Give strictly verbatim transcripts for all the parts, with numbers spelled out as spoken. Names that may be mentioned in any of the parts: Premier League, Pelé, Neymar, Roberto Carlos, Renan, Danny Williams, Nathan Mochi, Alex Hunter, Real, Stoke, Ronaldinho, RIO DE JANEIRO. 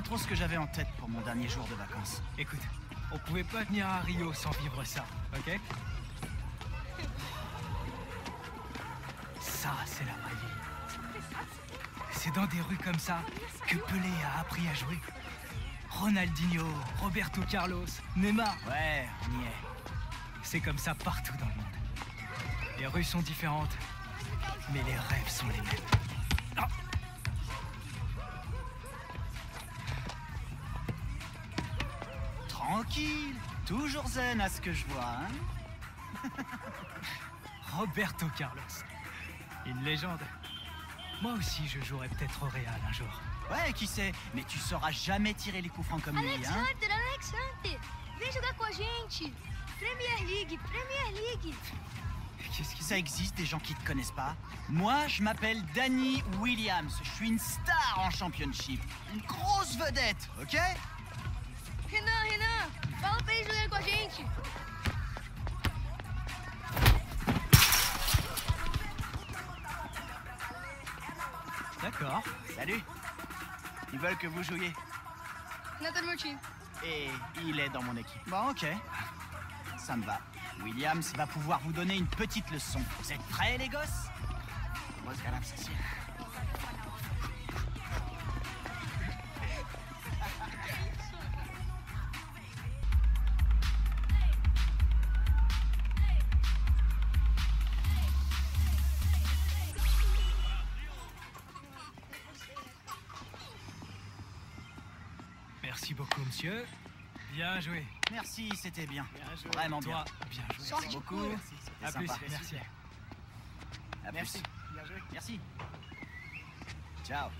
pas trop ce que j'avais en tête pour mon dernier jour de vacances. Écoute, on pouvait pas venir à Rio sans vivre ça, ok? Ça, c'est la vraie vie. C'est dans des rues comme ça que Pelé a appris à jouer. Ronaldinho, Roberto Carlos, Neymar. Ouais, on y est. C'est comme ça partout dans le monde. Les rues sont différentes, mais les rêves sont les mêmes. Oh. Tranquille, toujours zen à ce que je vois, hein? Roberto Carlos, une légende. Moi aussi, je jouerai peut-être au Real un jour. Ouais, qui sait? Mais tu sauras jamais tirer les coups francs comme lui, hein? Alex Hunter, Alex Hunter, viens jouer avec nous. Premier League, Premier League. Qu'est-ce que ça existe, des gens qui te connaissent pas? Moi, je m'appelle Danny Williams. Je suis une star en championship. Une grosse vedette, ok? Renan, Renan, fala pra ele jogar com a gente. D'accord. Salut. Ils veulent que vous jouiez. Nathan Mochi. Et il est dans mon équipe. Bon, ok. Ça me va. Williams va pouvoir vous donner une petite leçon. Vous êtes prêts, les gosses? Merci beaucoup, monsieur. Bien joué. Merci, c'était bien. Bien joué. Vraiment toi, bien. Bien joué. Merci beaucoup. A plus, merci. Merci. À plus. Merci. Bien joué. Merci. Ciao.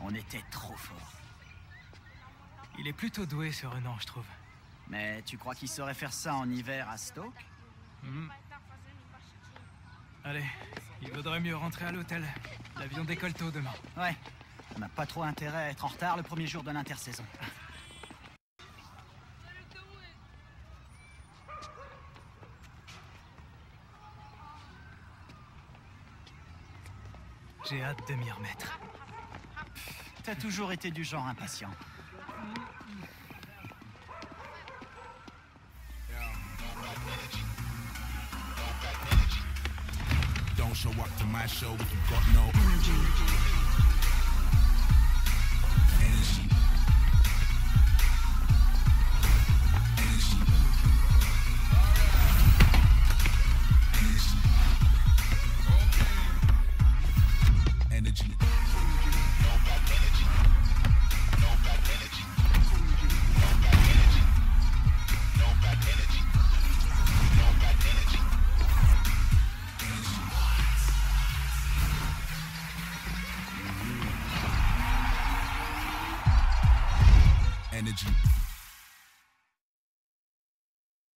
On était trop fort. Il est plutôt doué, ce Renan, je trouve. Mais tu crois qu'il saurait faire ça en hiver à Stoke? Mmh. Allez, il vaudrait mieux rentrer à l'hôtel. L'avion décolle tôt demain. Ouais. On n'a pas trop intérêt à être en retard le premier jour de l'intersaison. J'ai hâte de m'y remettre. T'as toujours été du genre impatient. Don't show up to my show if you got no... Energy.